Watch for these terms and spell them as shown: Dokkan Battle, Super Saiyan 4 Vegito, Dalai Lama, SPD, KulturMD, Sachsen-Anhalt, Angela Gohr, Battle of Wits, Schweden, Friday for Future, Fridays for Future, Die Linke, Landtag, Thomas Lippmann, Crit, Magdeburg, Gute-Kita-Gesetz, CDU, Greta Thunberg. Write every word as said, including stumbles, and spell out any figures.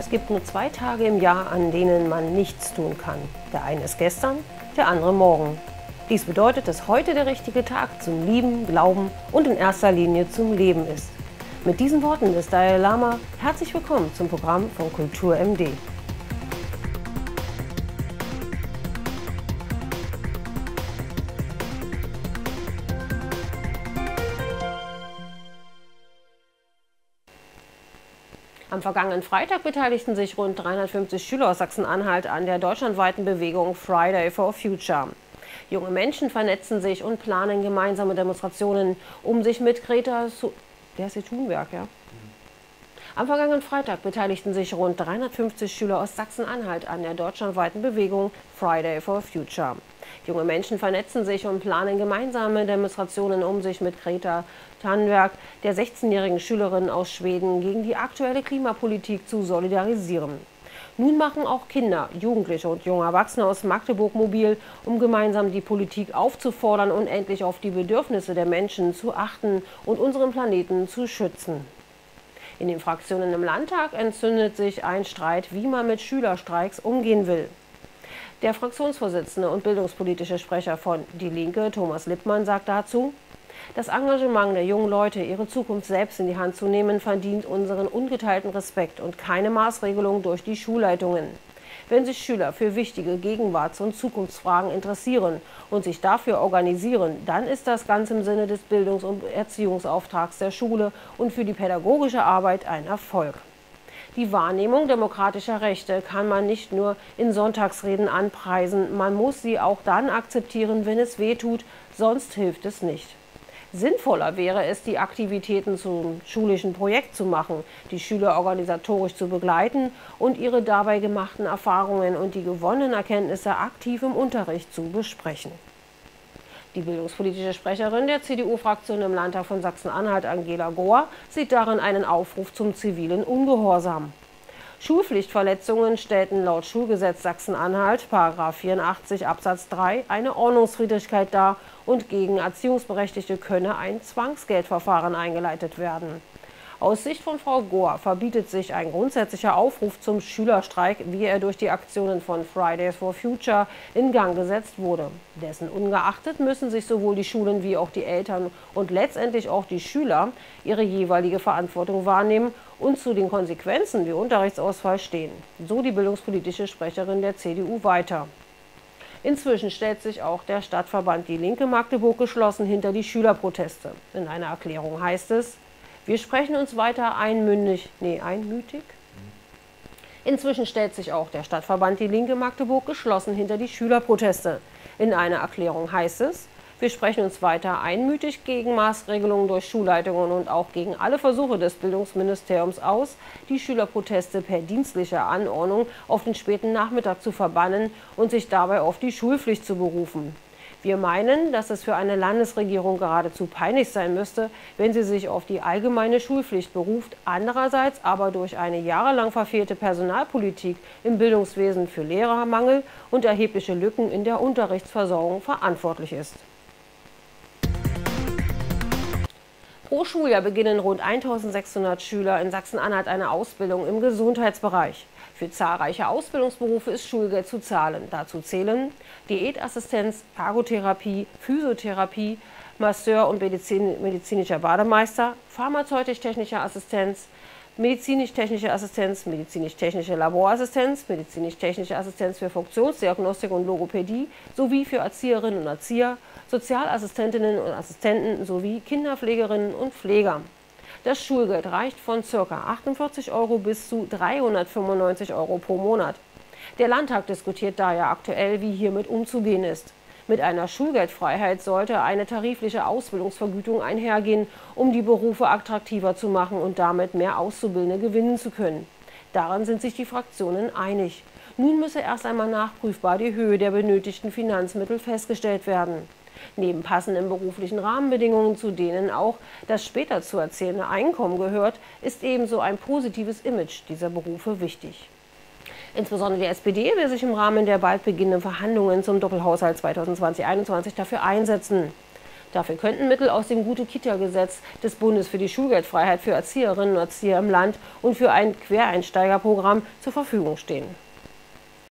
Es gibt nur zwei Tage im Jahr, an denen man nichts tun kann. Der eine ist gestern, der andere morgen. Dies bedeutet, dass heute der richtige Tag zum Lieben, Glauben und in erster Linie zum Leben ist. Mit diesen Worten des Dalai Lama herzlich willkommen zum Programm von KulturMD. Am vergangenen Freitag beteiligten sich rund dreihundertfünfzig Schüler aus Sachsen-Anhalt an der deutschlandweiten Bewegung Friday for Future. Junge Menschen vernetzen sich und planen gemeinsame Demonstrationen, um sich mit Greta Thunberg, ja? Am vergangenen Freitag beteiligten sich rund dreihundertfünfzig Schüler aus Sachsen-Anhalt an der deutschlandweiten Bewegung Friday for Future. Junge Menschen vernetzen sich und planen gemeinsame Demonstrationen, um sich mit Greta Thunberg, der sechzehnjährigen Schülerin aus Schweden, gegen die aktuelle Klimapolitik zu solidarisieren. Nun machen auch Kinder, Jugendliche und junge Erwachsene aus Magdeburg mobil, um gemeinsam die Politik aufzufordern und endlich auf die Bedürfnisse der Menschen zu achten und unseren Planeten zu schützen. In den Fraktionen im Landtag entzündet sich ein Streit, wie man mit Schülerstreiks umgehen will. Der Fraktionsvorsitzende und bildungspolitische Sprecher von Die Linke, Thomas Lippmann, sagt dazu: Das Engagement der jungen Leute, ihre Zukunft selbst in die Hand zu nehmen, verdient unseren ungeteilten Respekt und keine Maßregelung durch die Schulleitungen. Wenn sich Schüler für wichtige Gegenwarts- und Zukunftsfragen interessieren und sich dafür organisieren, dann ist das ganz im Sinne des Bildungs- und Erziehungsauftrags der Schule und für die pädagogische Arbeit ein Erfolg. Die Wahrnehmung demokratischer Rechte kann man nicht nur in Sonntagsreden anpreisen, man muss sie auch dann akzeptieren, wenn es weh tut, sonst hilft es nicht. Sinnvoller wäre es, die Aktivitäten zum schulischen Projekt zu machen, die Schüler organisatorisch zu begleiten und ihre dabei gemachten Erfahrungen und die gewonnenen Erkenntnisse aktiv im Unterricht zu besprechen. Die bildungspolitische Sprecherin der C D U-Fraktion im Landtag von Sachsen-Anhalt, Angela Gohr, sieht darin einen Aufruf zum zivilen Ungehorsam. Schulpflichtverletzungen stellten laut Schulgesetz Sachsen-Anhalt, Paragraph vierundachtzig Absatz drei, eine Ordnungswidrigkeit dar und gegen Erziehungsberechtigte könne ein Zwangsgeldverfahren eingeleitet werden. Aus Sicht von Frau Gohr verbietet sich ein grundsätzlicher Aufruf zum Schülerstreik, wie er durch die Aktionen von Fridays for Future in Gang gesetzt wurde. Dessen ungeachtet müssen sich sowohl die Schulen wie auch die Eltern und letztendlich auch die Schüler ihre jeweilige Verantwortung wahrnehmen und zu den Konsequenzen wie Unterrichtsausfall stehen. So die bildungspolitische Sprecherin der C D U weiter. Inzwischen stellt sich auch der Stadtverband Die Linke Magdeburg geschlossen hinter die Schülerproteste. In einer Erklärung heißt es: Wir sprechen uns weiter einmündig, nee, einmütig. Inzwischen stellt sich auch der Stadtverband Die Linke Magdeburg geschlossen hinter die Schülerproteste. In einer Erklärung heißt es: Wir sprechen uns weiter einmütig gegen Maßregelungen durch Schulleitungen und auch gegen alle Versuche des Bildungsministeriums aus, die Schülerproteste per dienstlicher Anordnung auf den späten Nachmittag zu verbannen und sich dabei auf die Schulpflicht zu berufen. Wir meinen, dass es für eine Landesregierung geradezu peinlich sein müsste, wenn sie sich auf die allgemeine Schulpflicht beruft, andererseits aber durch eine jahrelang verfehlte Personalpolitik im Bildungswesen für Lehrermangel und erhebliche Lücken in der Unterrichtsversorgung verantwortlich ist. Pro Schuljahr beginnen rund eintausendsechshundert Schüler in Sachsen-Anhalt eine Ausbildung im Gesundheitsbereich. Für zahlreiche Ausbildungsberufe ist Schulgeld zu zahlen. Dazu zählen Diätassistenz, Ergotherapie, Physiotherapie, Masseur und Medizin, medizinischer Bademeister, pharmazeutisch-technische Assistenz, medizinisch-technische Assistenz, medizinisch-technische Laborassistenz, medizinisch-technische Assistenz für Funktionsdiagnostik und Logopädie sowie für Erzieherinnen und Erzieher, Sozialassistentinnen und Assistenten sowie Kinderpflegerinnen und Pfleger. Das Schulgeld reicht von ca. achtundvierzig Euro bis zu dreihundertfünfundneunzig Euro pro Monat. Der Landtag diskutiert daher aktuell, wie hiermit umzugehen ist. Mit einer Schulgeldfreiheit sollte eine tarifliche Ausbildungsvergütung einhergehen, um die Berufe attraktiver zu machen und damit mehr Auszubildende gewinnen zu können. Daran sind sich die Fraktionen einig. Nun müsse erst einmal nachprüfbar die Höhe der benötigten Finanzmittel festgestellt werden. Neben passenden beruflichen Rahmenbedingungen, zu denen auch das später zu erzielende Einkommen gehört, ist ebenso ein positives Image dieser Berufe wichtig. Insbesondere die S P D will sich im Rahmen der bald beginnenden Verhandlungen zum Doppelhaushalt zweitausendzwanzig einundzwanzig dafür einsetzen. Dafür könnten Mittel aus dem Gute-Kita-Gesetz des Bundes für die Schulgeldfreiheit für Erzieherinnen und Erzieher im Land und für ein Quereinsteigerprogramm zur Verfügung stehen.